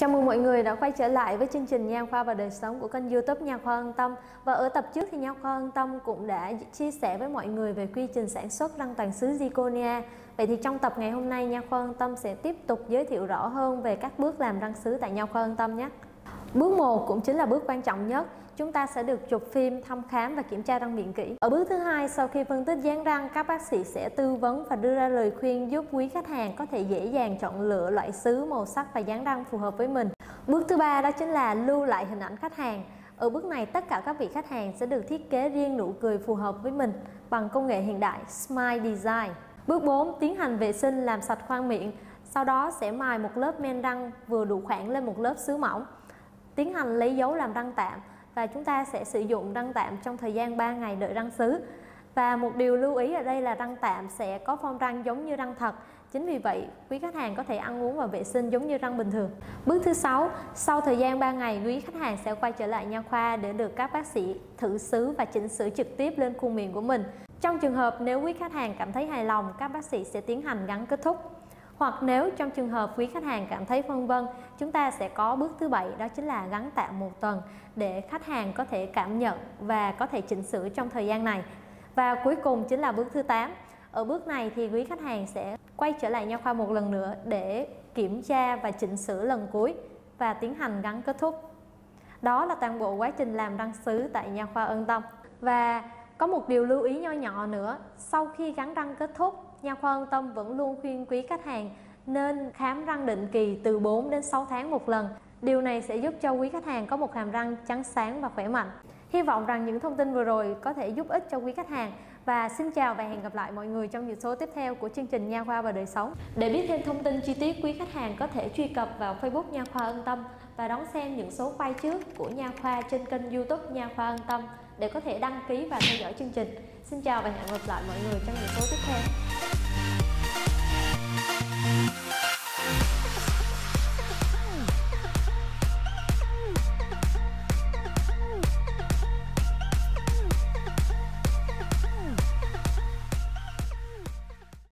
Chào mừng mọi người đã quay trở lại với chương trình Nha Khoa và Đời Sống của kênh YouTube Nha Khoa Ân Tâm. Và ở tập trước thì Nha Khoa Ân Tâm cũng đã chia sẻ với mọi người về quy trình sản xuất răng toàn sứ Zirconia. Vậy thì trong tập ngày hôm nay, Nha Khoa Ân Tâm sẽ tiếp tục giới thiệu rõ hơn về các bước làm răng sứ tại Nha Khoa Ân Tâm nhé. Bước 1 cũng chính là bước quan trọng nhất. Chúng ta sẽ được chụp phim, thăm khám và kiểm tra răng miệng kỹ. Ở bước thứ hai, sau khi phân tích dáng răng, các bác sĩ sẽ tư vấn và đưa ra lời khuyên giúp quý khách hàng có thể dễ dàng chọn lựa loại sứ, màu sắc và dáng răng phù hợp với mình. Bước thứ ba đó chính là lưu lại hình ảnh khách hàng. Ở bước này, tất cả các vị khách hàng sẽ được thiết kế riêng nụ cười phù hợp với mình bằng công nghệ hiện đại smile design. Bước 4, tiến hành vệ sinh làm sạch khoang miệng. Sau đó sẽ mài một lớp men răng vừa đủ khoảng lên một lớp sứ mỏng. Tiến hành lấy dấu làm răng tạm và chúng ta sẽ sử dụng răng tạm trong thời gian 3 ngày đợi răng sứ. Và một điều lưu ý ở đây là răng tạm sẽ có form răng giống như răng thật. Chính vì vậy, quý khách hàng có thể ăn uống và vệ sinh giống như răng bình thường. Bước thứ 6, sau thời gian 3 ngày, quý khách hàng sẽ quay trở lại nha khoa để được các bác sĩ thử sứ và chỉnh sửa trực tiếp lên khuôn miệng của mình. Trong trường hợp nếu quý khách hàng cảm thấy hài lòng, các bác sĩ sẽ tiến hành gắn kết thúc. Hoặc nếu trong trường hợp quý khách hàng cảm thấy phân vân, chúng ta sẽ có bước thứ 7, đó chính là gắn tạm một tuần để khách hàng có thể cảm nhận và có thể chỉnh sửa trong thời gian này. Và cuối cùng chính là bước thứ 8. Ở bước này thì quý khách hàng sẽ quay trở lại nha khoa một lần nữa để kiểm tra và chỉnh sửa lần cuối và tiến hành gắn kết thúc. Đó là toàn bộ quá trình làm răng sứ tại nha khoa Ân Tâm. Và có một điều lưu ý nho nhỏ nữa, sau khi gắn răng kết thúc, Nha Khoa Ân Tâm vẫn luôn khuyên quý khách hàng nên khám răng định kỳ từ 4 đến 6 tháng một lần. Điều này sẽ giúp cho quý khách hàng có một hàm răng trắng sáng và khỏe mạnh. Hy vọng rằng những thông tin vừa rồi có thể giúp ích cho quý khách hàng. Và xin chào và hẹn gặp lại mọi người trong những số tiếp theo của chương trình Nha Khoa và Đời Sống. Để biết thêm thông tin chi tiết, quý khách hàng có thể truy cập vào Facebook Nha Khoa Ân Tâm và đón xem những số quay trước của Nha Khoa trên kênh YouTube Nha Khoa Ân Tâm để có thể đăng ký và theo dõi chương trình. Xin chào và hẹn gặp lại mọi người trong những số tiếp theo.